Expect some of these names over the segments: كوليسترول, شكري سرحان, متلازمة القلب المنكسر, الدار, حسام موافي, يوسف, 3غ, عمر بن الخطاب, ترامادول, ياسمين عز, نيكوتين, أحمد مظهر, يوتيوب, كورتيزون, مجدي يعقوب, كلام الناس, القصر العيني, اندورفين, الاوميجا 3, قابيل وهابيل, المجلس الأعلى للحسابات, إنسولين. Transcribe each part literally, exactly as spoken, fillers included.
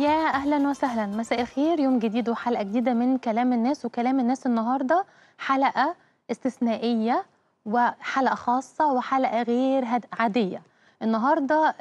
يا أهلا وسهلا، مساء الخير، يوم جديد وحلقة جديدة من كلام الناس. وكلام الناس النهاردة حلقة استثنائية وحلقة خاصة وحلقة غير عادية. النهاردة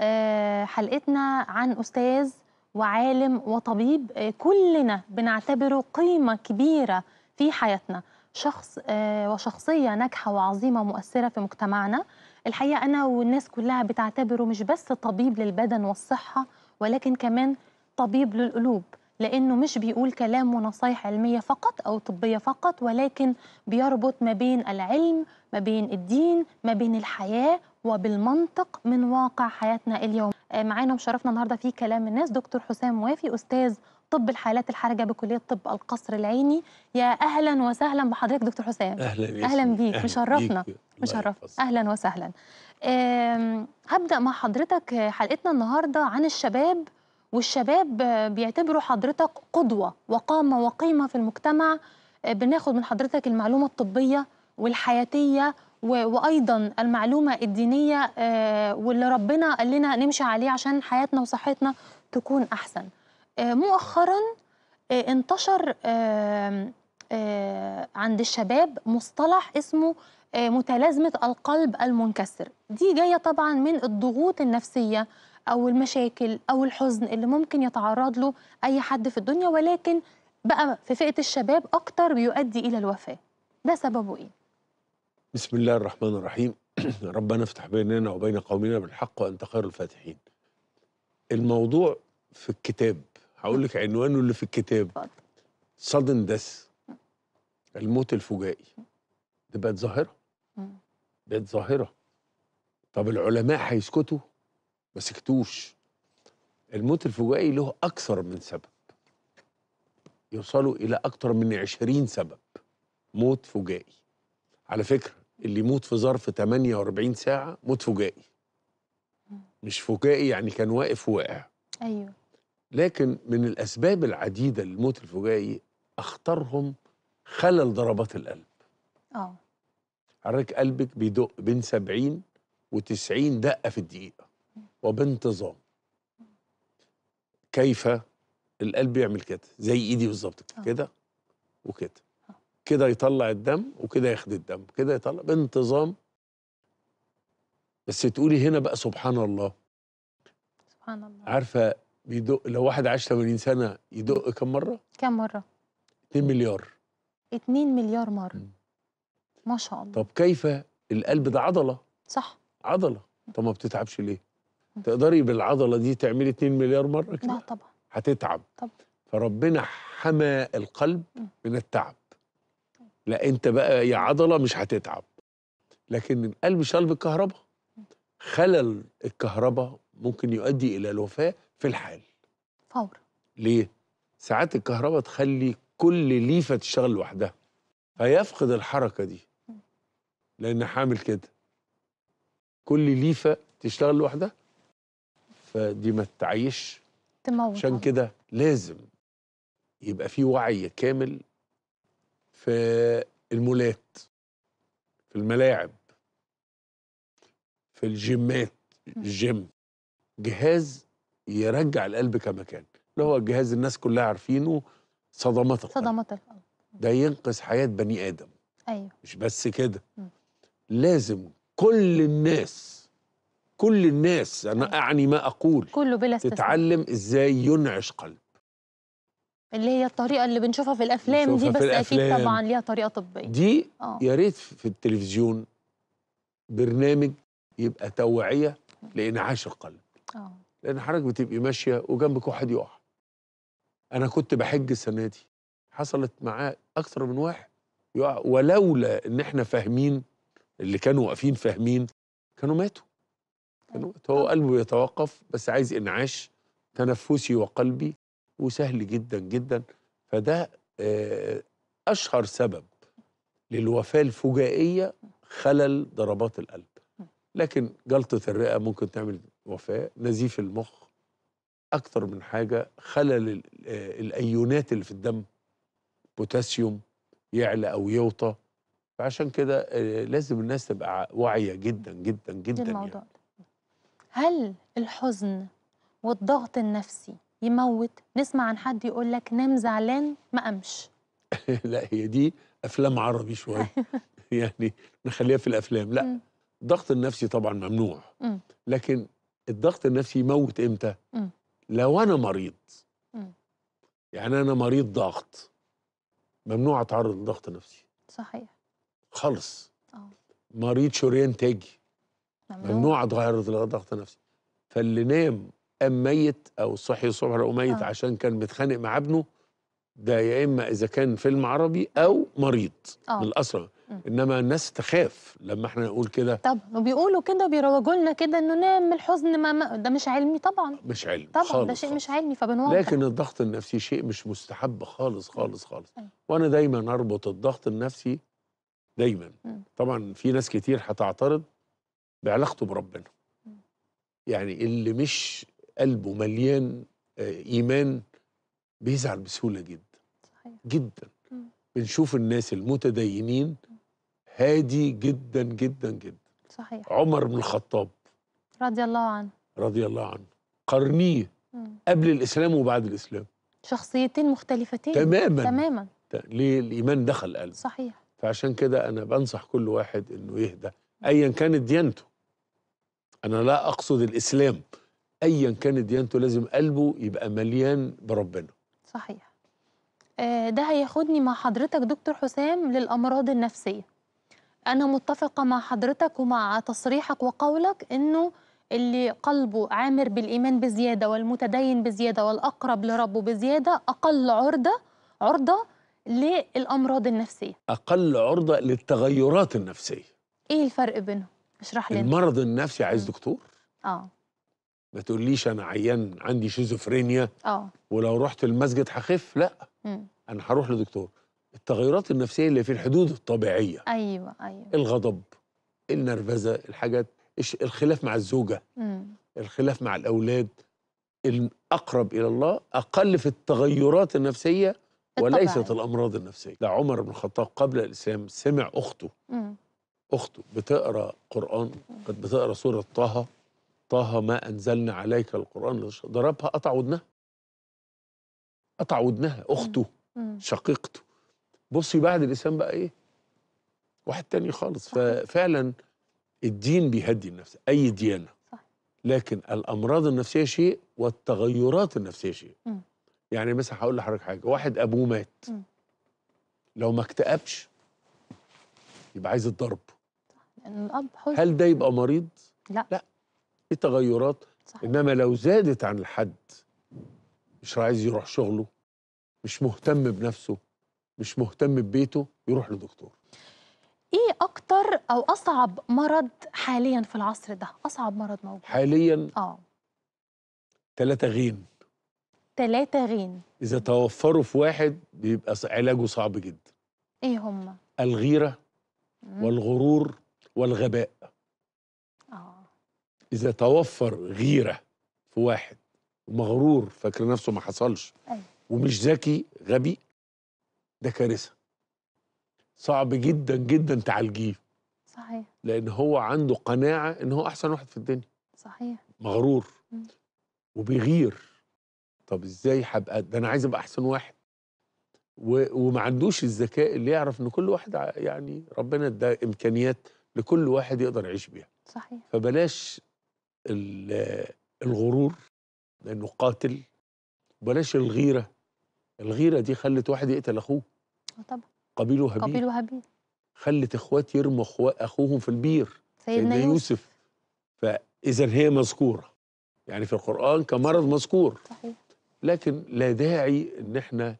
حلقتنا عن أستاذ وعالم وطبيب كلنا بنعتبره قيمة كبيرة في حياتنا، شخص وشخصية ناجحة وعظيمة ومؤثرة في مجتمعنا. الحقيقة أنا والناس كلها بتعتبره مش بس طبيب للبدن والصحة، ولكن كمان طبيب للقلوب، لأنه مش بيقول كلام ونصايح علمية فقط أو طبية فقط، ولكن بيربط ما بين العلم ما بين الدين ما بين الحياة وبالمنطق من واقع حياتنا اليوم. معانا ومشرفنا النهاردة في كلام الناس دكتور حسام موافي، أستاذ طب الحالات الحرجة بكلية طب القصر العيني. يا أهلا وسهلا بحضرتك دكتور حسام. أهلا, أهلا بيك، مشرفنا مشرفنا أهلا وسهلا. هبدأ مع حضرتك حلقتنا النهاردة عن الشباب، والشباب بيعتبروا حضرتك قدوة وقامة وقيمة في المجتمع. بناخد من حضرتك المعلومة الطبية والحياتية وأيضا المعلومة الدينية واللي ربنا قال لنا نمشي عليه عشان حياتنا وصحتنا تكون أحسن. مؤخرا انتشر عند الشباب مصطلح اسمه متلازمة القلب المنكسر، دي جاية طبعا من الضغوط النفسية أو المشاكل أو الحزن اللي ممكن يتعرض له أي حد في الدنيا، ولكن بقى في فئة الشباب أكتر بيؤدي إلى الوفاة. ده سببه إيه؟ بسم الله الرحمن الرحيم ربنا افتح بيننا وبين قومنا بالحق وأنت خير الفاتحين. الموضوع في الكتاب، هقول لك عنوانه اللي في الكتاب: sudden death، الموت الفجائي. ده بقت ظاهرة، بقت ظاهرة. طب العلماء هيسكتوا؟ ما سكتوش. الموت الفجائي له أكثر من سبب، يوصلوا إلى أكثر من عشرين سبب موت فجائي. على فكرة اللي يموت في ظرف ثمانية وأربعين ساعة موت فجائي، مش فجائي يعني كان واقف وواقع. أيوه. لكن من الأسباب العديدة للموت الفجائي أخطرهم خلل ضربات القلب. اه حضرتك قلبك بيدق بين سبعين وتسعين دقة في الدقيقة وبانتظام. كيف القلب يعمل كده؟ زي ايدي بالظبط كده وكده، كده يطلع الدم وكده ياخد الدم، كده يطلع بانتظام. بس تقولي هنا بقى سبحان الله، سبحان الله. عارفه بيدق لو واحد عاش ثمانين سنه يدق كم مره؟ كم مره؟ مليارين. مليارين مره. م. ما شاء الله. طب كيف القلب ده عضله؟ صح، عضله. طب ما بتتعبش ليه؟ تقدري بالعضله دي تعملي مليارين مره كده؟ لا طبعا هتتعب. طب فربنا حمى القلب م. من التعب. لا انت بقى يا عضله مش هتتعب. لكن القلب شلب الكهرباء، خلل الكهرباء ممكن يؤدي الى الوفاه في الحال فورا. ليه؟ ساعات الكهرباء تخلي كل ليفه تشتغل لوحدها، فيفقد الحركه دي، لان حامل كده كل ليفه تشتغل لوحدها، فدي ما تعيش تموت. عشان كده لازم يبقى في وعي كامل في المولات، في الملاعب، في الجيمات. الجيم جهاز يرجع القلب كما كان، اللي هو الجهاز الناس كلها عارفينه، صدمات القلب. صدمات القلب ده ينقذ حياة بني آدم. أيوه. مش بس كده، لازم كل الناس كل الناس أنا أيوه. أعني ما أقول كله بلا استثناء تتعلم إزاي ينعش قلب، اللي هي الطريقة اللي بنشوفها في الأفلام دي، بس أكيد طبعا ليها طريقة طبية دي. يا ريت في التلفزيون برنامج يبقى توعية لإنعاش القلب. أوه. لأن حضرتك بتبقي ماشية وجنبك واحد يقع. أنا كنت بحج السنة دي حصلت معاه أكثر من واحد يقع، ولولا إن إحنا فاهمين، اللي كانوا واقفين فاهمين، كانوا ماتوا. كانوا هو قلبه بيتوقف، بس عايز إنعاش تنفسي وقلبي، وسهل جدا جدا. فده أشهر سبب للوفاة الفجائية خلل ضربات القلب. لكن جلطة الرئة ممكن تعمل وفاة، نزيف المخ، أكتر من حاجة. خلل الأيونات اللي في الدم، بوتاسيوم يعلى أو يوطى. فعشان كده لازم الناس تبقى واعية جدا جدا جدا. الموضوع يعني. هل الحزن والضغط النفسي يموت، نسمع عن حد يقول لك نام زعلان ما قامش. لا هي دي افلام عربي شويه يعني نخليها في الافلام. لا الضغط النفسي طبعا ممنوع، لكن الضغط النفسي يموت امتى؟ لو انا مريض، يعني انا مريض ضغط، ممنوع اتعرض لضغط نفسي. صحيح خالص. اه مريض شريان تاجي ممنوع, ممنوع اتعرض لضغط نفسي. فاللي نام قام ميت او صحي الصبح لقوه ميت آه. عشان كان متخانق مع ابنه، ده يا اما اذا كان فيلم عربي او مريض آه. من الاسره. انما الناس تخاف لما احنا نقول كده. طب وبيقولوا كده وبيروجوا لنا كده انه نام من الحزن ما ده مش علمي طبعا. مش علمي طبعا، ده شيء مش علمي فبنوضح. لكن الضغط النفسي شيء مش مستحب خالص خالص خالص. آه. وانا دايما اربط الضغط النفسي دايما آه. طبعا في ناس كتير هتعترض بعلاقته بربنا. آه. يعني اللي مش قلبه مليان ايمان بيزعل بسهوله جدا. صحيح. جدا. مم. بنشوف الناس المتدينين هادي جدا جدا جدا. صحيح. عمر بن الخطاب رضي الله عنه رضي الله عنه قرنيه مم. قبل الاسلام وبعد الاسلام، شخصيتين مختلفتين تماما تماما. ليه؟ الايمان دخل قلبه. صحيح. فعشان كده انا بنصح كل واحد انه يهدى ايا كانت ديانته. انا لا اقصد الاسلام، ايا كانت ديانته لازم قلبه يبقى مليان بربنا. صحيح. ده هياخدني مع حضرتك دكتور حسام للامراض النفسيه. انا متفقه مع حضرتك ومع تصريحك وقولك انه اللي قلبه عامر بالايمان بزياده والمتدين بزياده والاقرب لربه بزياده اقل عرضه عرضه للامراض النفسيه، اقل عرضه للتغيرات النفسيه. ايه الفرق بينهم؟ اشرح لنا. المرض النفسي عايز دكتور. اه ما تقوليش انا عيان عندي شيزوفرينيا اه ولو رحت المسجد هخف، لا. مم. انا هروح لدكتور. التغيرات النفسيه اللي في الحدود الطبيعيه. ايوه ايوه. الغضب، النرفزه، الحاجات، الخلاف مع الزوجه، مم. الخلاف مع الاولاد. الاقرب الى الله اقل في التغيرات النفسيه وليست الطبيعي. الامراض النفسيه. ده عمر بن الخطاب قبل الاسلام سمع اخته مم. اخته بتقرا قران، كانت بتقرا سوره طه. طه ما أنزلنا عليك القرآن، ضربها قطع ودنها قطع ودنها أخته شقيقته. بصي بعد الإسلام بقى إيه؟ واحد تاني خالص. ففعلا الدين بيهدي النفس، أي ديانة. لكن الأمراض النفسية شيء والتغيرات النفسية شيء. يعني مثلا هقول لحضرتك حاجة، واحد أبوه مات لو ما اكتئبش يبقى عايز الضرب، هل ده يبقى مريض؟ لا لا، في تغيرات. صحيح. انما لو زادت عن الحد، مش عايز يروح شغله، مش مهتم بنفسه، مش مهتم ببيته، يروح لدكتور. ايه اكتر او اصعب مرض حاليا في العصر ده؟ اصعب مرض موجود حاليا اه ثلاثة غين. ثلاثة غين اذا توفروا في واحد بيبقى علاجه صعب جدا. ايه هم؟ الغيرة مم. والغرور والغباء. إذا توفر غيرة في واحد ومغرور فاكر نفسه ما حصلش أيه. ومش ذكي غبي، ده كارثة صعب جدا جدا تعالجيه. صحيح. لأن هو عنده قناعة إن هو أحسن واحد في الدنيا. صحيح. مغرور م. وبيغير. طب إزاي هبقى ده؟ أنا عايز أبقى أحسن واحد، وما عندوش الذكاء اللي يعرف إن كل واحد يعني ربنا إدى إمكانيات لكل واحد يقدر يعيش بيها. صحيح. فبلاش الغرور لأنه قاتل، بلاش الغيرة. الغيرة دي خلت واحد يقتل أخوه. طبعا. قابيل وهابيل قابيل وهابيل خلت إخوات يرموا أخوهم في البير، سيدنا يوسف. يوسف. فإذا هي مذكورة يعني في القرآن كمرض مذكور. صحيح. لكن لا داعي إن إحنا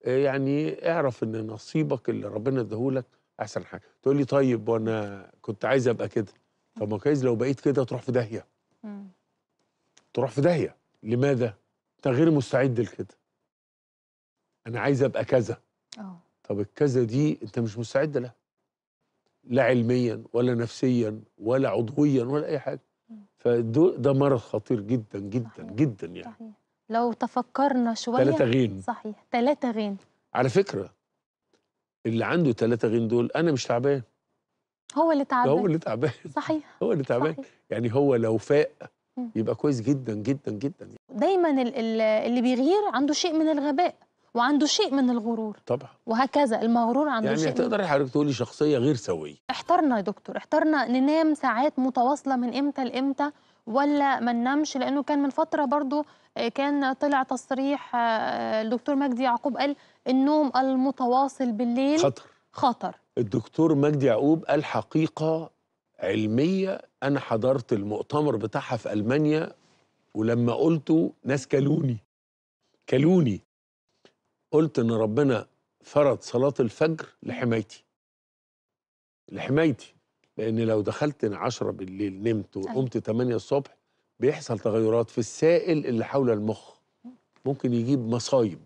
يعني اعرف إن نصيبك اللي ربنا اداهولك أحسن حاجة. تقول لي طيب وأنا كنت عايز أبقى كده. طب ما كويس لو بقيت كده تروح في داهيه. تروح في داهيه. لماذا؟ انت غير مستعد لكده. انا عايز ابقى كذا. اه طب الكذا دي انت مش مستعد لها. لا علميا ولا نفسيا ولا عضويا ولا اي حاجه. فده مرض خطير جدا جدا. صحيح. جدا يعني. صحيح. لو تفكرنا شويه. ثلاثة غين. صحيح. ثلاثة غين. على فكره اللي عنده ثلاثة غين دول انا مش تعبان، هو اللي تعبان. هو اللي تعبان. صحيح. هو اللي تعبان. يعني هو لو فاق يبقى كويس جدا جدا جدا. دايما اللي بيغير عنده شيء من الغباء وعنده شيء من الغرور طبعا، وهكذا المغرور عنده يعني شيء. يعني تقدري حضرتك تقولي شخصيه غير سويه. احترنا يا دكتور، احترنا ننام ساعات متواصله من امتى لامتى ولا ما ننامش، لانه كان من فتره برضو كان طلع تصريح الدكتور مجدي يعقوب قال النوم المتواصل بالليل خطر. خطر. الدكتور مجدي يعقوب قال حقيقه علميه، انا حضرت المؤتمر بتاعها في المانيا ولما قلته ناس كلوني كلوني قلت ان ربنا فرض صلاه الفجر لحمايتي لحمايتي لان لو دخلت عشرة بالليل نمت وقمت تمانية الصبح بيحصل تغيرات في السائل اللي حول المخ، ممكن يجيب مصايب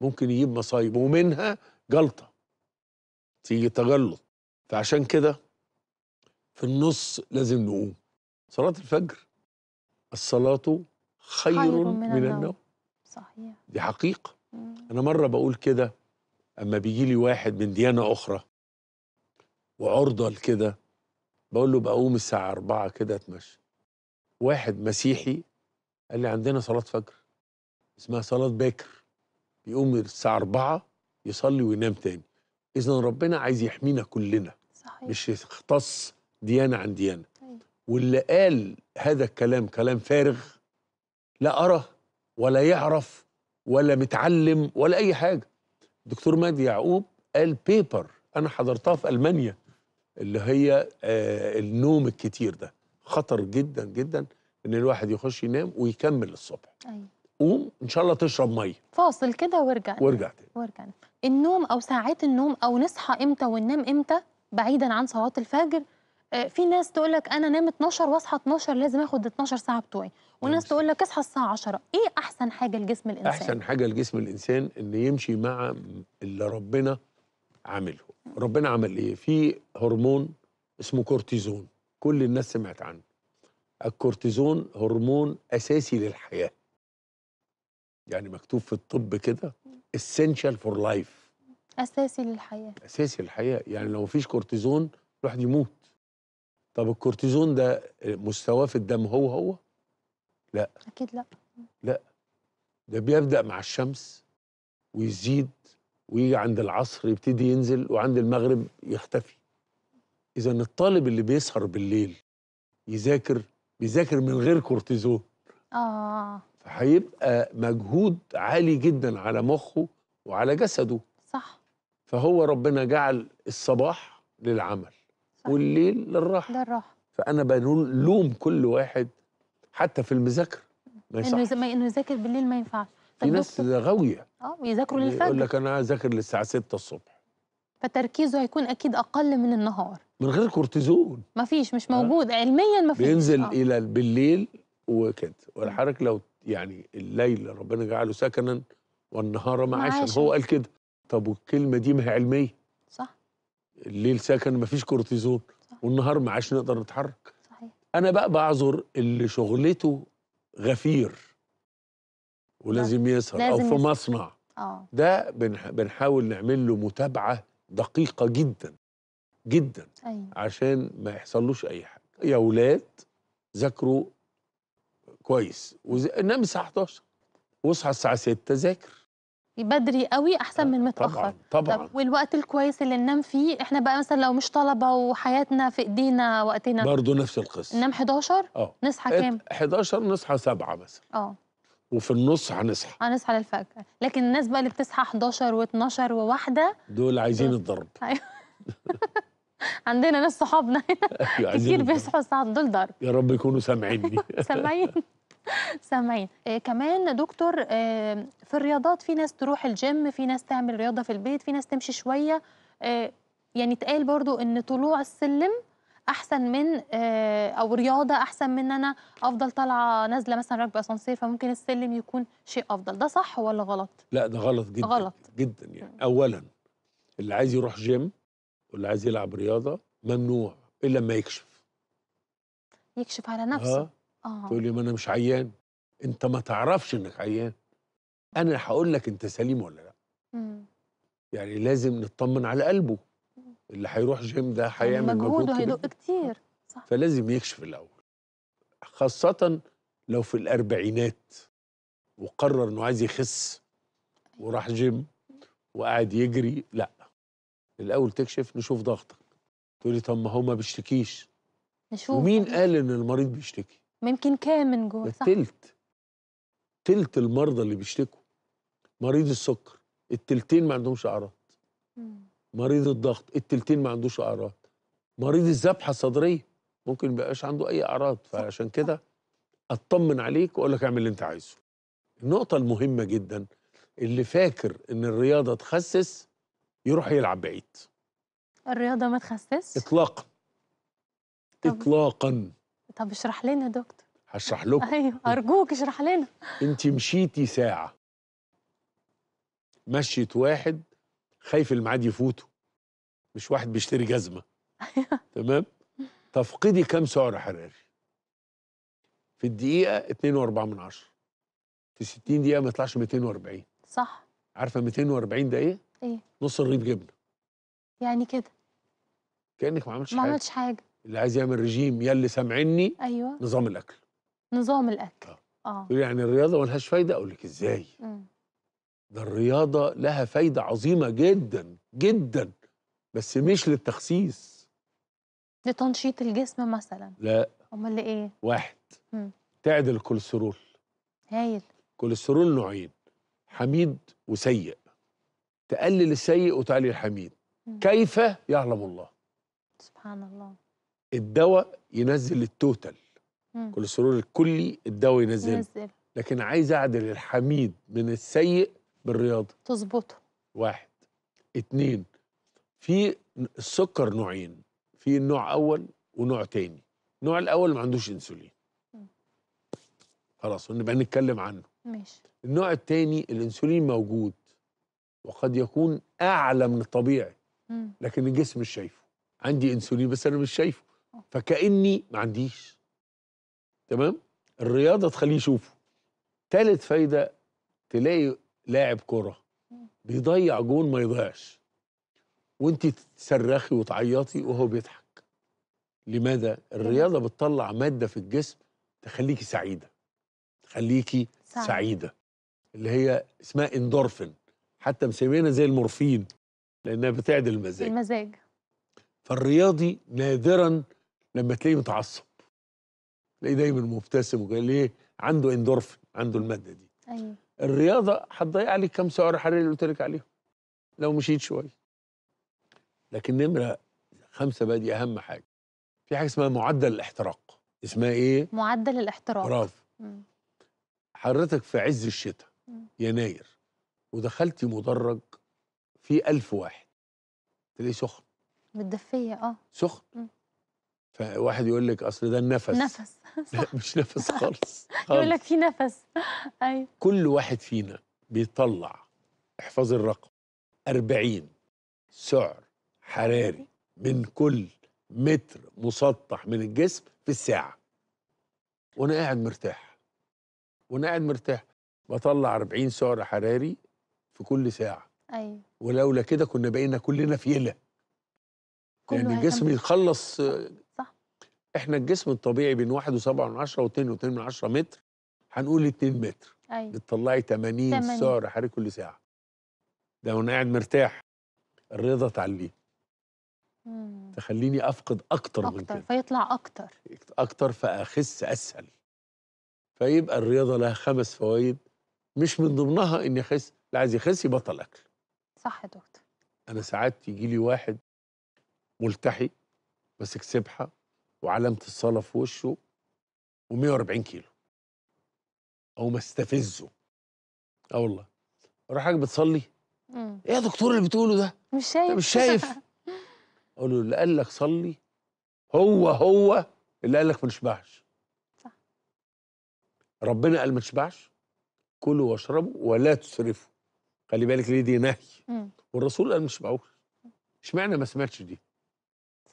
ممكن يجيب مصايب ومنها جلطه تيجي تجلط. فعشان كده في النص لازم نقوم صلاة الفجر، الصلاة خير, خير من, من النوم. النوم صحيح، دي حقيقة. مم. أنا مرة بقول كده أما بيجي لي واحد من ديانة أخرى وعرضل كده بقول له بقوم الساعة أربعة كده أتمشى، واحد مسيحي قال لي عندنا صلاة فجر اسمها صلاة باكر، بيقوم الساعة أربعة يصلي وينام تاني. إذن ربنا عايز يحمينا كلنا صحيح، مش يختص ديانة عن ديانة. واللي قال هذا الكلام كلام فارغ لا أرى ولا يعرف ولا متعلم ولا أي حاجة. الدكتور مجدي يعقوب قال بيبر أنا حضرتها في ألمانيا اللي هي آه النوم الكتير ده خطر جدا جدا، إن الواحد يخش ينام ويكمل الصبح. أيوة. قوم إن شاء الله تشرب مية فاصل كده وارجع وارجع تاني وارجع. النوم أو ساعات النوم أو نصحى إمتى وننام إمتى بعيدا عن صلاة الفجر. في ناس تقول لك انا نام اتناشر واصحى اتناشر لازم اخد اتناشر ساعه بتوعي، وناس تقول لك اصحى الساعه عشرة، ايه احسن حاجه لجسم الانسان؟ احسن حاجه لجسم الانسان ان يمشي مع اللي ربنا عامله. ربنا عمل ايه؟ في هرمون اسمه كورتيزون، كل الناس سمعت عنه. الكورتيزون هرمون اساسي للحياه، يعني مكتوب في الطب كده essential for life، اساسي للحياه اساسي للحياه، يعني لو مفيش كورتيزون الواحد يموت. طب الكورتيزون ده مستواه في الدم هو هو؟ لا أكيد لا لا، ده بيبدأ مع الشمس ويزيد ويجي عند العصر يبتدي ينزل وعند المغرب يختفي. إذا الطالب اللي بيسهر بالليل يذاكر بيذاكر من غير كورتيزون. آه فهيبقى مجهود عالي جدا على مخه وعلى جسده. صح. فهو ربنا جعل الصباح للعمل والليل للراحه للراحه. فانا بنقول لوم كل واحد حتى في المذاكره ما ينفعش انه يذاكر بالليل، ما ينفعش. في ناس غاويه اه ويذاكروا للفجر، يقول لك انا هذاكر للساعه ستة الصبح، فتركيزه هيكون اكيد اقل من النهار من غير كورتيزون، ما فيش مش موجود. آه. علميا ما فيش، بينزل آه. الى بالليل وكده. والحركه لو يعني الليل ربنا جعله سكنا والنهار معاشا، هو قال كده. طب والكلمه دي ما هي علميه، صح؟ الليل ساكن مفيش كورتيزون، صح. والنهار ما عادش نقدر نتحرك. صحيح. انا بقى بعذر اللي شغلته غفير ولازم يسهر او في مصنع، اه ده بنحاول نعمل له متابعه دقيقه جدا جدا. أيوة. عشان ما يحصلوش اي حاجه. يا اولاد ذاكروا كويس وز... نام الساعه حداشر واصحى الساعه ستة ذاكر بدري قوي احسن من متاخر. طبعا طبعا. طب والوقت الكويس اللي ننام فيه احنا بقى، مثلا لو مش طلبه وحياتنا في ايدينا وقتنا برضه نفس القصه، ننام حداشر أوه. نصحى كام؟ حداشر نصحى سبعة مثلا، اه وفي النص هنصحى هنصحى للفجر. لكن الناس بقى اللي بتصحى حداشر واتناشر وواحده دول عايزين الضرب. ايوه عندنا ناس صحابنا هنا كتير بيصحوا الساعه دول ضرب. يا رب يكونوا سامعيني سامعين سامعين. آه كمان دكتور آه في الرياضات في ناس تروح الجيم، في ناس تعمل رياضة في البيت، في ناس تمشي شوية. آه يعني اتقال برضو ان طلوع السلم احسن من آه او رياضة احسن من انا افضل طالعة نازلة مثلا راكبة اسانسير، فممكن السلم يكون شيء افضل. ده صح ولا غلط؟ لا ده غلط جدا غلط جدا. يعني اولا اللي عايز يروح جيم واللي عايز يلعب رياضة ممنوع الا ما يكشف يكشف على نفسه. ها. آه. تقول لي ما انا مش عيان، انت ما تعرفش انك عيان، انا هقول لك انت سليم ولا لا. مم. يعني لازم نطمن على قلبه. مم. اللي هيروح جيم ده هيعمل مجهود مجهوده هيدق كتير، صح. فلازم يكشف الاول. خاصة لو في الأربعينات وقرر أنه عايز يخس وراح جيم وقعد يجري. لا، الأول تكشف، نشوف ضغطك. تقولي طب ما هو ما بيشتكيش، نشوف. ومين قال إن المريض بيشتكي؟ ممكن كام من جوه، صح؟ تلت تلت المرضى اللي بيشتكوا، مريض السكر التلتين ما عندهمش أعراض، مريض الضغط التلتين ما عندوش أعراض، مريض الذبحة الصدرية ممكن ما يبقاش عنده أي أعراض. فعشان كده أطمن عليك وأقول لك اعمل اللي أنت عايزه. النقطة المهمة جدا، اللي فاكر إن الرياضة تخسس يروح يلعب بعيد. الرياضة ما تخسسش؟ إطلاقا. طب إطلاقا. طب اشرح لنا يا دكتور. هشرح لكم. أيوه أرجوك اشرح لنا. أنت مشيتي ساعة، مشية واحد خايف الميعاد يفوته، مش واحد بيشتري جزمة. تمام؟ تفقدي كم سعر حراري؟ في الدقيقة اتنين واربعة من عشرة، في ستين دقيقة ما يطلعش مئتين واربعين. صح. عارفة مئتين واربعين ده إيه؟ إيه؟ نص رغيف جبنة. يعني كده كأنك ما عملتش حاجة. ما عملتش حاجة. اللي عايز يعمل رجيم يا اللي سامعني. أيوه. نظام الأكل. نظام الأكل. أه. يعني الرياضة مالهاش فايدة؟ أقول لك إزاي؟ امم ده الرياضة لها فايدة عظيمة جدا جدا، بس مش للتخسيس، لتنشيط الجسم مثلا. لا. امال ايه؟ واحد، مم. تعدل الكوليسترول. هايل. كوليسترول نوعين، حميد وسيء. تقلل السيء وتعلي الحميد. مم. كيف يعلم الله. سبحان الله. الدواء ينزل التوتال، الكوليسترول الكلي الدواء ينزل. ينزل. لكن عايز اعدل الحميد من السيء بالرياضة. تظبطه. واحد. اتنين، في السكر نوعين، في نوع أول ونوع تاني. النوع الأول ما عندوش إنسولين. م. خلاص نبقى نتكلم عنه. ماشي. النوع التاني الإنسولين موجود وقد يكون أعلى من الطبيعي. م. لكن الجسم مش شايفه. عندي إنسولين بس أنا مش شايفه، فكأني ما عنديش. تمام؟ الرياضة تخليه يشوفه. تالت فايدة، تلاقي لاعب كرة بيضيع جون ما يضيعش، وانت تصرخي وتعيطي وهو بيضحك. لماذا؟ الرياضة بتطلع مادة في الجسم تخليكي سعيدة، تخليكي سعيدة. سعيدة اللي هي اسمها اندورفين، حتى مسمينها زي المورفين لأنها بتعدل المزاج. المزاج. فالرياضي نادرا لما تلاقيه متعصب، تلاقيه دايما مبتسم وقال ليه؟ عنده اندورفين، عنده المادة دي. أيوه. الرياضة هتضيع عليك كم سعر حراري اللي قلت لك عليهم لو مشيت شوية. لكن نمرة خمسة بقى، دي أهم حاجة. في حاجة اسمها معدل الاحتراق. اسمها إيه؟ معدل الاحتراق. برافو. حضرتك في عز الشتاء، مم. يناير، ودخلتي مدرج في ألف واحد، تلاقيه سخن. متدفية. أه. سخن. مم. فواحد يقول لك أصل ده النفس. نفس. لا مش نفس خالص. يقول لك في نفس. أيوه. كل واحد فينا بيطلع، احفظ الرقم، أربعين سعر حراري من كل متر مسطح من الجسم في الساعة. وأنا قاعد مرتاح، وأنا قاعد مرتاح بطلع أربعين سعر حراري في كل ساعة. أيوه. ولولا كده كنا بقينا كلنا فيلة، يعني الجسم يتخلص. صح. احنا الجسم الطبيعي بين واحد وسبعة من عشرة واتنين واتنين من عشرة متر، هنقول اتنين متر. ايوه. بتطلعي تمانين سعر حراري كل ساعه، ده وانا قاعد مرتاح. الرياضه تعليه، امم تخليني افقد اكتر, أكتر. من كده، فيطلع اكتر اكتر فاخس اسهل. فيبقى الرياضه لها خمس فوائد، مش من ضمنها اني اخس. اللي عايز يخس يبطل اكل. صح يا دكتور. انا ساعات يجي لي واحد ملتحي ماسك سبحه وعلامه الصلاه في وشه ومية واربعين كيلو، او مستفزه. اه والله. اروح حاجه بتصلي، امم ايه يا دكتور اللي بتقوله ده؟ مش شايف. مش شايف. اقول له اللي قال لك صلي هو هو اللي قال لك ما تشبعش. صح. ربنا قال ما تشبعش، كلوا واشربوا ولا تسرفوا. خلي بالك ليه، دي نهي. والرسول قال ما تشبعوش. اشمعنى ما سمعتش دي؟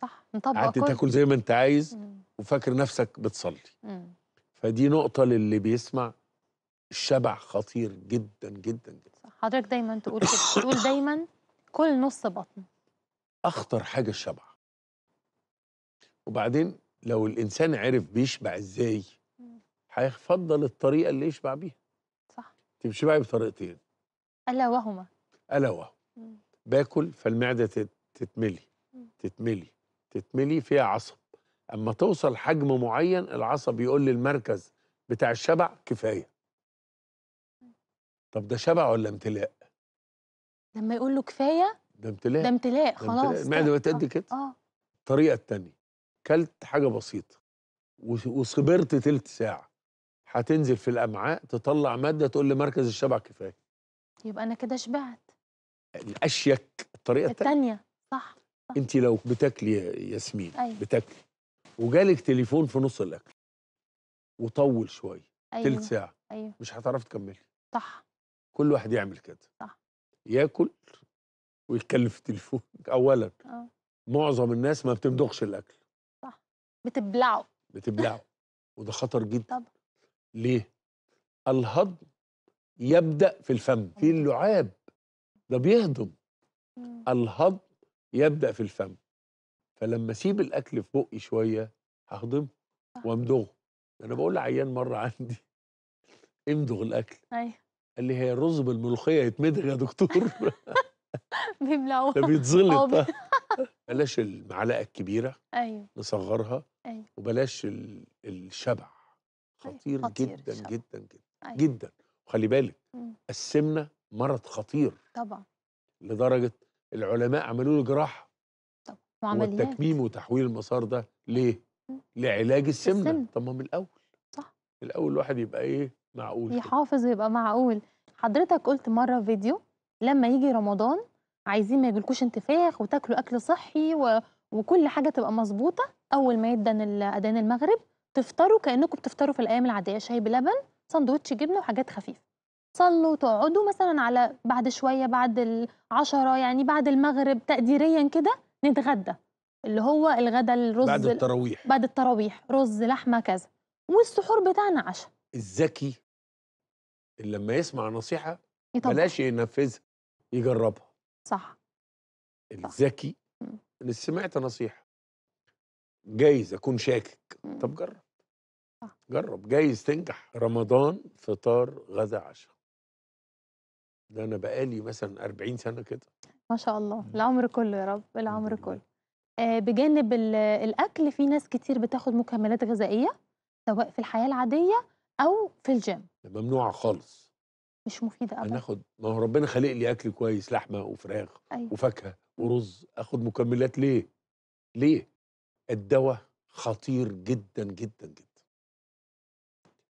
صح. نطبق. قعدت تاكل زي ما انت عايز، مم. وفاكر نفسك بتصلي. مم. فدي نقطة للي بيسمع. الشبع خطير جدا جدا جدا. صح. حضرتك دايما تقول تقول دايما كل نص بطن. أخطر حاجة الشبع. وبعدين لو الإنسان عرف بيشبع إزاي هيفضل الطريقه اللي يشبع بيها. صح. تمشي بقى بطريقتين الا وهما الا وهما باكل فالمعده تتملي تتملي تتملي فيها عصب، اما توصل حجم معين العصب يقول للمركز بتاع الشبع كفايه. طب ده شبع ولا امتلاء؟ لما يقول له كفايه ده امتلاء، ده امتلاء خلاص، المعده بتأدي آه. كده. اه الطريقه الثانيه كلت حاجه بسيطه وصبرت تلت ساعه، هتنزل في الامعاء تطلع ماده تقول لمركز الشبع كفايه، يبقى انا كده شبعت. الاشيك الطريقه الثانيه. صح. صح. انت لو بتاكلي يا ياسمين أيوة. بتاكلي وجالك تليفون في نص الاكل وطول شويه أيوة. تلت ساعه أيوة. مش هتعرفي تكملي. صح. كل واحد يعمل كده. صح. ياكل ويتكلم في التليفون اولا. اه معظم الناس ما بتمضغش الاكل. صح. بتبلعه بتبلعه وده خطر جدا. طبعا. ليه؟ الهضم يبدأ في الفم، في اللعاب ده بيهضم. مم. الهضم يبدأ في الفم، فلما اسيب الاكل في بقي شويه ههضمه وامضغه. انا بقول لعيان مره عندي امضغ الاكل. ايوه. قال لي هي الرز بالملوخيه يتمضغ يا دكتور؟ بيبلعوه ده بيتزلط. بلاش المعلقه الكبيره. ايوه. نصغرها. أيوة. وبلاش الشبع. خطير, أيوة. خطير جدا, الشبع. جدا جدا أيوة. جدا. وخلي بالك مم. السمنه مرض خطير طبعا، لدرجه العلماء عملوا له جراحه طبعا وعمليات والتكميم وتحويل المسار ده. ليه؟ مم. لعلاج السمنه. السمنة. طب ما من الاول. صح. الاول الواحد يبقى ايه معقول يحافظ ويبقى معقول. حضرتك قلت مره في فيديو لما يجي رمضان عايزين ما يجيلكوش انتفاخ وتاكلوا اكل صحي و... وكل حاجه تبقى مظبوطه، اول ما يدن اذان المغرب تفطروا كانكم بتفطروا في الايام العاديه، شاي بلبن، ساندوتش جبنه وحاجات خفيفه. صلوا تقعدوا مثلا على بعد شويه بعد العشرة يعني بعد المغرب تقديريا كده نتغدى، اللي هو الغدا الرز بعد التراويح بعد التراويح رز لحمه كذا، والسحور بتاعنا عشاء. الذكي اللي لما يسمع نصيحه بلاش ينفذها يجربها. صح. الذكي اللي سمعت نصيحه جايز اكون شاكك، طب جرب. صح. جرب جايز تنجح. رمضان فطار غدا عشاء، ده انا بقالي مثلا أربعين سنه كده ما شاء الله. العمر كله يا رب، العمر كله. آه بجانب الاكل في ناس كتير بتاخد مكملات غذائيه سواء في الحياه العاديه او في الجيم، ممنوعه خالص مش مفيده ابدا. انا اخد، ما هو ربنا خلق لي اكل كويس، لحمه وفراخ أيوة. وفاكهه ورز، اخد مكملات ليه؟ ليه؟ الدواء خطير جدا جدا جدا.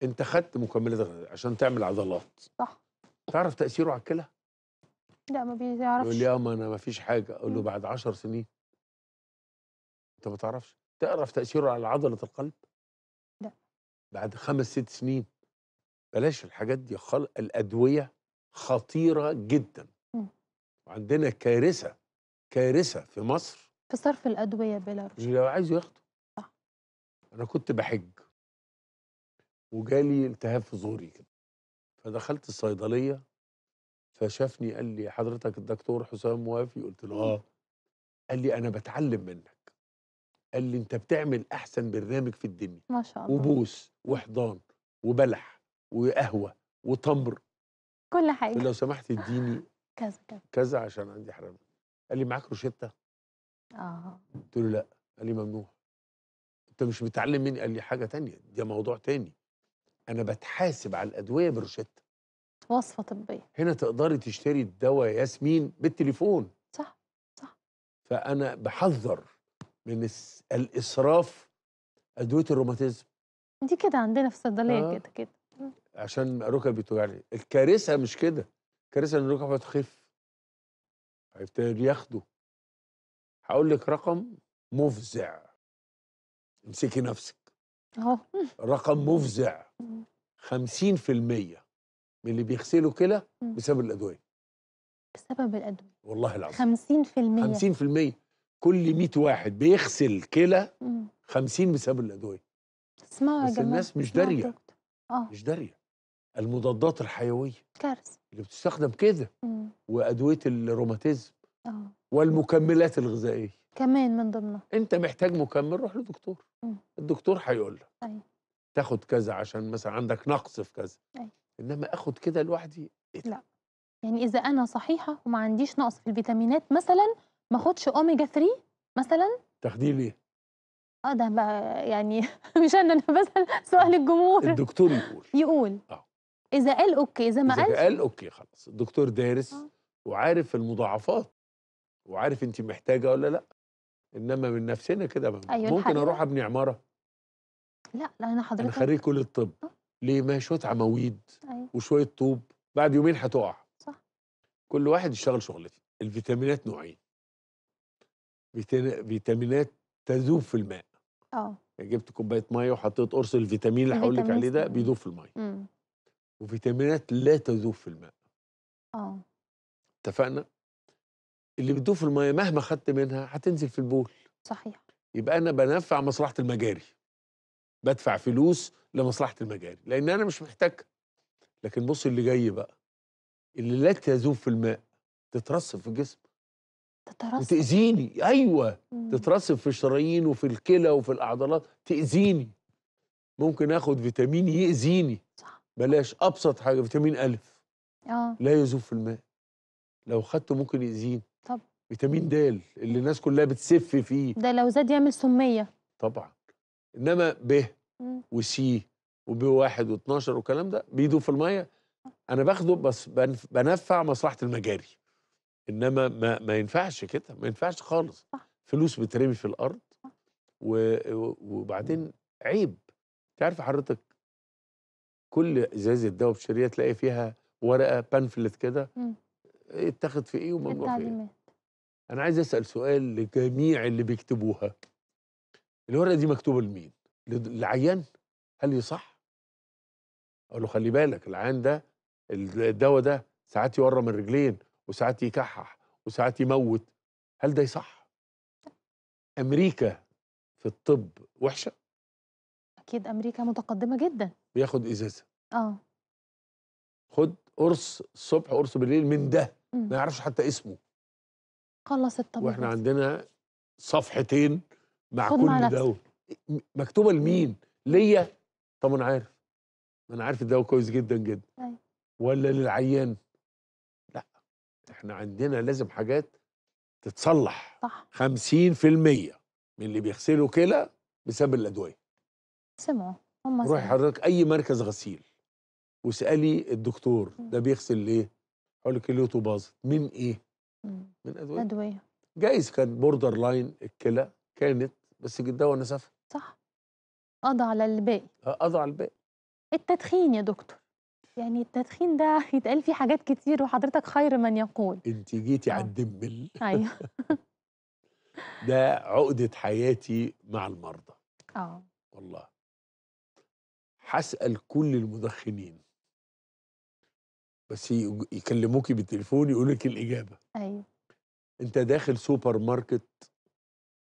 انت خدت مكملات غذائيه عشان تعمل عضلات. صح. تعرف تاثيره على الكلى؟ لا ما بيعرفش. يقول لي اه ما انا ما فيش حاجه، اقول له بعد عشر سنين انت ما تعرفش. تعرف تاثيره على عضله القلب؟ لا. بعد خمس ست سنين. بلاش الحاجات دي خالص، الادويه خطيره جدا. م. وعندنا كارثه كارثه في مصر في صرف الأدوية بلا رجوع. لو عايزه ياخده. صح. أنا كنت بحج وجالي التهاب في زوري كده، فدخلت الصيدلية فشافني قال لي حضرتك الدكتور حسام موافي؟ قلت له آه. قال لي أنا بتعلم منك، قال لي أنت بتعمل أحسن برنامج في الدنيا ما شاء الله، وبوس وحضان وبلح وقهوة وتمر كل حاجة، لو سمحت اديني كذا كذا كذا عشان عندي حرام. قال لي معاك روشتة؟ اه. قلت له لا. قال لي ممنوع. انت مش بتعلم مني. قال لي حاجه تانية، ده موضوع تاني، انا بتحاسب على الادويه بروشته وصفه طبيه. هنا تقدري تشتري الدواء ياسمين بالتليفون. صح صح. فانا بحذر من الاسراف. ادويه الروماتيزم دي كده عندنا في الصيدليه آه. كده كده عشان ركبي بتوجعني. الكارثه مش كده، الكارثه ان ركبه تخف هيبتدي ياخده. هقول لك رقم مفزع، امسكي نفسك اهو. رقم مفزع، خمسين بالمية من اللي بيغسلوا كلى بسبب الادويه. بسبب الادويه والله العظيم. خمسين بالمية خمسين بالمية كل مية واحد بيغسل كلى خمسين بسبب الادويه. اسمعوا يا جماعه، بس الناس مش داريه اه مش داريه. المضادات الحيويه كارثه اللي بتستخدم كده، وادويه الروماتيزم اه والمكملات الغذائيه كمان من ضمنها. انت محتاج مكمل روح لدكتور، الدكتور هيقول لك. تاخد كذا عشان مثلا عندك نقص في كذا. أي. انما اخد كده لوحدي إيه؟ لا يعني اذا انا صحيحه وما عنديش نقص في الفيتامينات مثلا، ما اخدش اوميجا ثلاثة مثلا. تاخديه ليه؟ اه ده بقى يعني مش انا انا بسال سؤال الجمهور. الدكتور يقول يقول اه اذا قال اوكي، اذا ما قالش اذا قال اوكي خلاص. الدكتور دارس آه. وعارف المضاعفات وعارف انت محتاجه ولا لا. انما من نفسنا كده أيوة ممكن اروح ابني عماره. لا لا انا حضرتك انا خريج كليه الطب. آه. ليه؟ ما شويه عواميد أيوة. وشويه طوب، بعد يومين هتقع. صح. كل واحد يشتغل شغلته. الفيتامينات نوعين، فيتامينات تذوب في الماء. اه جبت كوبايه ميه وحطيت قرص الفيتامين اللي هقول لك عليه ده بيذوب في الميه. امم وفيتامينات لا تذوب في الماء. اه اتفقنا؟ اللي بتذوب في الميه مهما خدت منها هتنزل في البول. صحيح. يبقى انا بنفع مصلحه المجاري، بدفع فلوس لمصلحه المجاري لان انا مش محتاجها. لكن بص اللي جاي بقى، اللي لا تذوب في الماء تترسب في الجسم وتأذيني. أيوة مم. تترسب في الشرايين وفي الكلى وفي العضلات، تأذيني. ممكن آخد فيتامين يأذيني. صح. بلاش. أبسط حاجة فيتامين ألف آه. لا يذوب في الماء، لو خدته ممكن يأذيني. طب فيتامين د اللي الناس كلها بتسف فيه ده لو زاد يعمل سمية طبعا. إنما ب وسي وب واحد واثناشر والكلام ده بيذوب في المية، أنا باخده بس بنفع مصلحة المجاري. انما ما ما ينفعش كده، ما ينفعش خالص. صح. فلوس بترمي في الارض. صح. و وبعدين عيب. تعرف حضرتك كل ازازه دواء بتشتريها تلاقي فيها ورقه بانفلت كده اتاخد في ايه وممنوع في ايه. انا عايز اسال سؤال لجميع اللي بيكتبوها، الورقه دي مكتوبه لمين؟ للعيان؟ هل يصح اقول له خلي بالك العيان ده الدواء ده ساعات يورم الرجلين وساعات يكحح وساعات يموت، هل ده يصح؟ امريكا في الطب وحشه؟ اكيد امريكا متقدمه جدا. بياخد ازازه اه خد قرص الصبح قرص بالليل من ده ما يعرفش حتى اسمه. خلص الطب. واحنا عندنا صفحتين مع كل دواء مكتوبه لمين؟ ليا؟ طب انا عارف، ما انا عارف الدواء كويس جدا جدا. أي. ولا للعيان؟ احنا عندنا لازم حاجات تتصلح. صح. خمسين بالمية من اللي بيغسلوا كلى بسبب الادويه. سمعوا هم. روحي حضرتك اي مركز غسيل واسالي الدكتور ده بيغسل ليه؟ هقول لك كليته باظت من ايه؟ مم. من ادويه. ادويه جايز كان بوردر لاين الكلى كانت، بس الدواء نسفها. صح. قضى على الباقي. قضى على الباقي. التدخين يا دكتور، يعني التدخين ده يتقال فيه حاجات كتير وحضرتك خير من يقول. انت جيتي على الدمبل. ايوه ده عقدة حياتي مع المرضى. اه والله هسأل كل المدخنين، بس يكلموكي بالتليفون يقول لك الإجابة. ايوه. انت داخل سوبر ماركت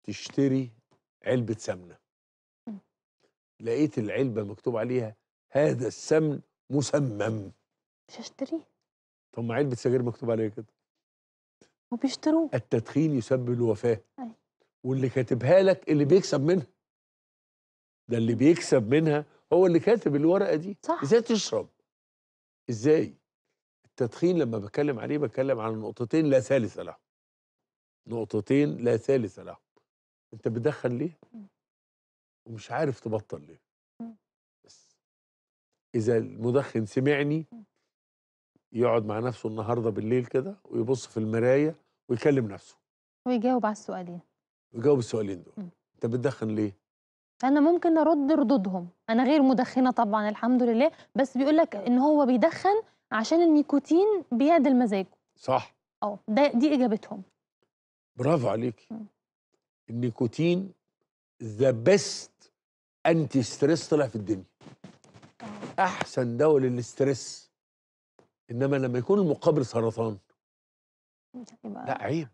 تشتري علبة سمنة، لقيت العلبة مكتوب عليها هذا السمن مسمم، مش هشتريه. طب ما علبة سجاير مكتوب عليها كده وبيشتروه. التدخين يسبب الوفاة. أي. واللي كاتبها لك اللي بيكسب منها، ده اللي بيكسب منها هو اللي كاتب الورقة دي. صح. ازاي تشرب؟ ازاي؟ التدخين لما بتكلم عليه بتكلم على نقطتين لا ثالث لهم. نقطتين لا ثالث لهم. انت بتدخن ليه؟ ومش عارف تبطل ليه. إذا المدخن سمعني يقعد مع نفسه النهارده بالليل كده ويبص في المراية ويكلم نفسه ويجاوب على السؤالين. ويجاوب السؤالين دول. م. أنت بتدخن ليه؟ أنا ممكن أرد ردودهم، أنا غير مدخنة طبعًا الحمد لله، بس بيقول لك إن هو بيدخن عشان النيكوتين بيعدل مزاجه. صح. أه ده دي إجابتهم. برافو عليكي. النيكوتين ذا بيست أنتي ستريس طلع في الدنيا. احسن دواء للاسترس. انما لما يكون المقابل سرطان لا عيب.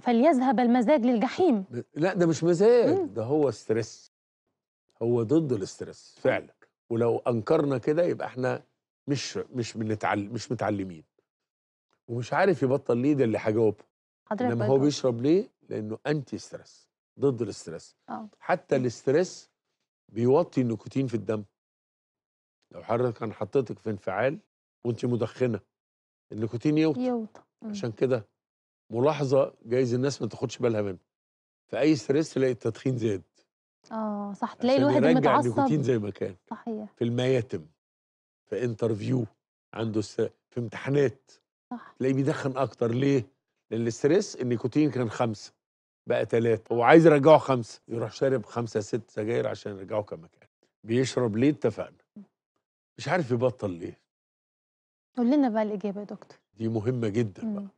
فليذهب المزاج للجحيم. لا ده مش مزاج. مم. ده هو استرس، هو ضد الاسترس فعلا. ولو انكرنا كده يبقى احنا مش مش بنتعلم، مش متعلمين. ومش عارف يبطل ليه ده اللي هجاوبه. انما هو بيشرب ليه؟ لانه انتي استرس، ضد الاسترس. أوه. حتى الاسترس بيوطي النيكوتين في الدم. لو حضرتك كان حطيتك في انفعال وانت مدخنه النيكوتين يوطى. عشان كده ملاحظه جايز الناس ما تاخدش بالها منها، في اي ستريس تلاقي التدخين زاد. اه صح، تلاقي الواحد متعصب عشان يرجع النيكوتين زي ما كان. صحيح. في المياتم، في انترفيو، عنده في امتحانات، صح، تلاقيه بيدخن اكتر. ليه؟ لان الستريس النيكوتين كان خمسه بقى ثلاثه، هو عايز يرجعه خمسه، يروح شارب خمسه ست سجاير عشان يرجعه كما كان. بيشرب ليه؟ اتفقنا. مش عارف يبطل ليه؟ قول لنا بقى الاجابه يا دكتور، دي مهمه جدا. مم. بقى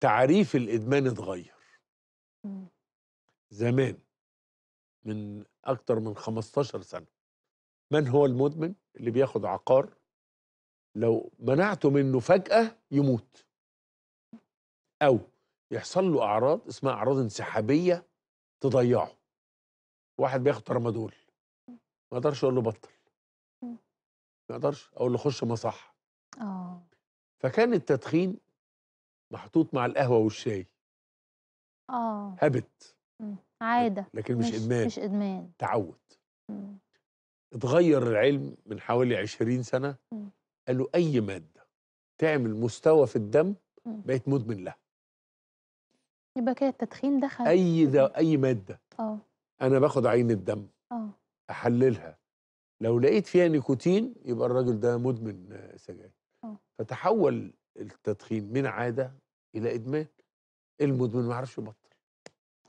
تعريف الادمان اتغير. مم. زمان من اكتر من خمستاشر سنة، من هو المدمن؟ اللي بياخد عقار لو منعته منه فجأة يموت أو يحصل له أعراض اسمها أعراض انسحابية تضيعه. واحد بياخد ترامادول ما أقدرش أقول له بطل، ما أقدرش أقول له خش مصحة. آه. فكان التدخين محطوط مع القهوة والشاي. آه. هابت، عادة، لكن مش, مش إدمان. مش إدمان، تعود. م. اتغير العلم من حوالي عشرين سنة. م. قالوا أي مادة تعمل مستوى في الدم بقيت مدمن لها. يبقى كده التدخين دخل أي ده أي مادة. أوه. أنا باخد عين الدم. أوه. أحللها، لو لقيت فيها نيكوتين يبقى الراجل ده مدمن سجاير. فتحول التدخين من عادة إلى إدمان. المدمن ما عرفش يبطل،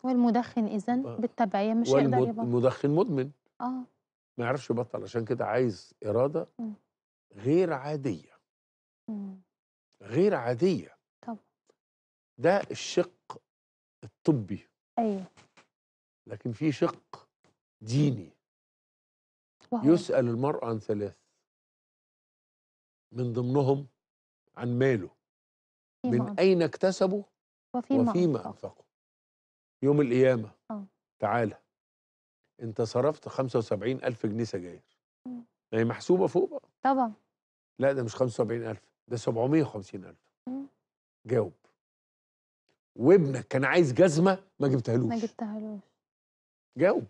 والمدخن إذن آه. بالتبعية مش هيقدر يبطل. والمدخن مدمن آه. ما يعرفش يبطل، عشان كده عايز إرادة م. غير عادية. مم. غير عادية. طب ده الشق الطبي. أيوة. لكن في شق ديني. وهو يسأل المرء عن ثلاث، من ضمنهم عن ماله، من معنى. أين اكتسبه، وفيما وفي أنفقه. يوم القيامة أوه. تعالى أنت صرفت خمسة وسبعين ألف جنيه سجاير، ما هي محسوبة فوق بقى طبعا. لا ده مش خمسة وسبعين ألف، ده سبعمية وخمسين ألف. مم. جاوب. وابنك كان عايز جزمة ما جبتهالوش، ما جبتهالوش، جاوب.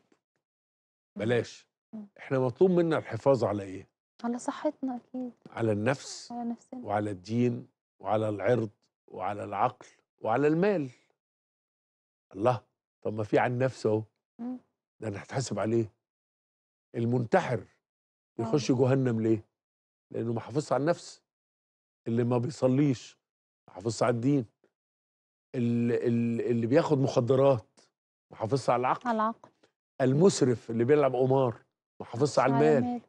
بلاش. مم. احنا مطلوب منا الحفاظ على ايه؟ على صحتنا اكيد، على النفس، على نفسنا، وعلى الدين، وعلى العرض، وعلى العقل، وعلى المال. الله، طب ما في عن نفسه اهو، ده انا هتحاسب عليه. المنتحر يخش جهنم ليه؟ لأنه ما حافظش على النفس. اللي ما بيصليش ما حافظش على الدين. اللي, اللي بياخد مخدرات ما حافظش على العقل. على العقل. المسرف اللي بيلعب قمار ما حافظش على المال.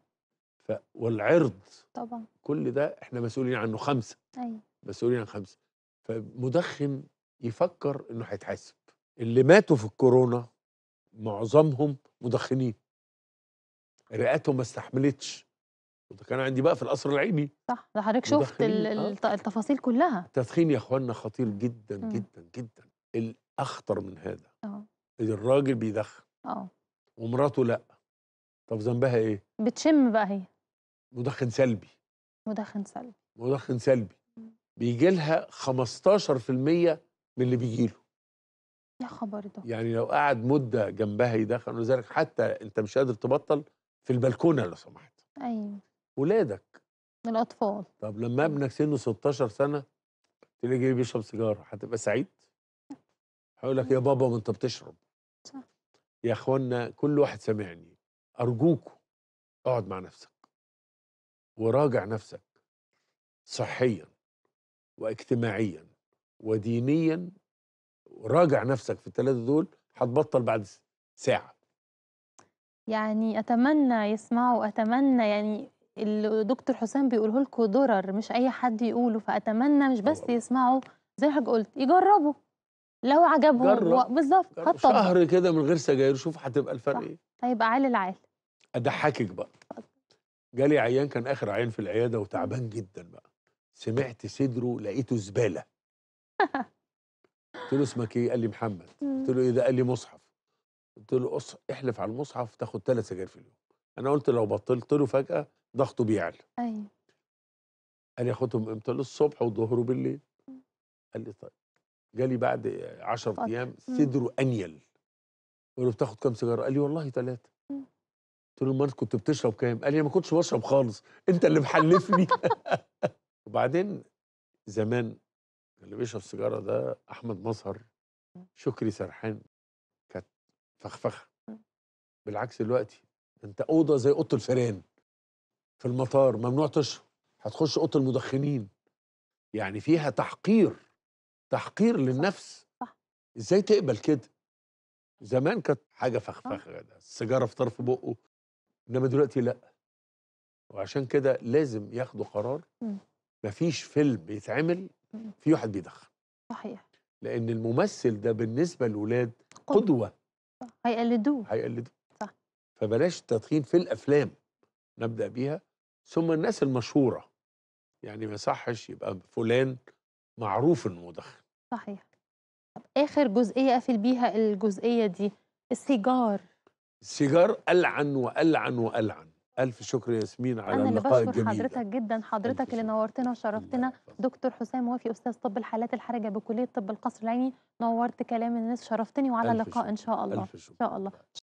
ف... والعرض. طبعا. كل ده احنا مسؤولين عنه خمسة. أيوة. مسؤولين عن خمسة. فمدخن يفكر إنه هيتحاسب. اللي ماتوا في الكورونا معظمهم مدخنين. رئتهم ما استحملتش. وده كان عندي بقى في القصر العيني. صح، ده حضرتك شفت التفاصيل كلها. التدخين يا اخوانا خطير جدا. مم. جدا جدا. الاخطر من هذا اه الراجل بيدخن اه ومراته لا، طب ذنبها ايه؟ بتشم بقى هي. مدخن سلبي، مدخن سلبي، مدخن سلبي. بيجي لها خمستاشر في المية من اللي بيجي له. يا خبر ده. يعني لو قعد مده جنبها يدخن، ولذلك حتى انت مش قادر تبطل، في البلكونه لو سمحت. ايوه. ولادك، الاطفال. طب لما ابنك سنه ستاشر سنة تلاقيه جاي بيشرب سيجاره، هتبقى سعيد؟ هيقول لك يا بابا ما انت بتشرب. صح. يا اخوانا كل واحد سامعني، ارجوكوا اقعد مع نفسك وراجع نفسك صحيا واجتماعيا ودينيا. راجع نفسك في الثلاثه دول، هتبطل بعد ساعه. يعني أتمنى يسمعوا، أتمنى يعني اللي دكتور حسام بيقوله لكم ضرر مش أي حد يقوله، فأتمنى مش بس يسمعوا زي ما قلت، يجربوا لو عجبهم بالظبط هتطبق. شهر كده من غير سجاير شوف هتبقى الفرق ايه. هيبقى عالي العال. أضحكك بقى، جالي عيان كان آخر عيان في العيادة وتعبان جدا بقى، سمعت صدره لقيته زبالة. قلت له اسمك إيه؟ قال لي محمد. قلت له إيه ده؟ قال لي مصحف. قلت له احلف على المصحف تاخد ثلاث سجاير في اليوم. انا قلت لو بطلت له فجأة ضغطه بيعلى. ايوه. قال لي اخدهم امتى؟ قلت له الصبح والظهر وبالليل. قال لي طيب. جالي بعد عشرة ايام صدره انيل. قلت له بتاخد كام سيجاره؟ قال لي والله ثلاثه. قلت له امال كنت بتشرب كام؟ قال لي ما كنتش بشرب خالص، انت اللي محلفني. وبعدين زمان اللي بيشرب سيجاره ده احمد مظهر، شكري سرحان، كانت فخفخه. بالعكس دلوقتي انت اوضه زي اوضه الفيران في المطار، ممنوع تشرب، هتخش اوضه المدخنين، يعني فيها تحقير، تحقير للنفس. صح. ازاي تقبل كده؟ زمان كانت حاجه فخفخه، السيجاره في طرف بقه، انما دلوقتي لا. وعشان كده لازم ياخدوا قرار، مفيش فيلم يتعمل في واحد بيدخن. صحيح. لان الممثل ده بالنسبه للولاد قدوه، هيقلدوه هيقلدوه. صح. فبلاش التدخين في الافلام، نبدا بيها، ثم الناس المشهوره، يعني ما يصحش يبقى فلان معروف انه مدخن. صحيح. اخر جزئيه اقفل بيها الجزئيه دي، السيجار. السيجار ألعن وألعن وألعن. ألف شكر ياسمين على اللقاء الجميل. أنا اللي بشكر حضرتك جدا، حضرتك اللي نورتنا وشرفتنا. دكتور حسام موافي، أستاذ طب الحالات الحرجة بكلية طب القصر العيني، نورت كلام الناس، شرفتني، وعلى اللقاء إن شاء الله. ألف شكر. إن شاء الله.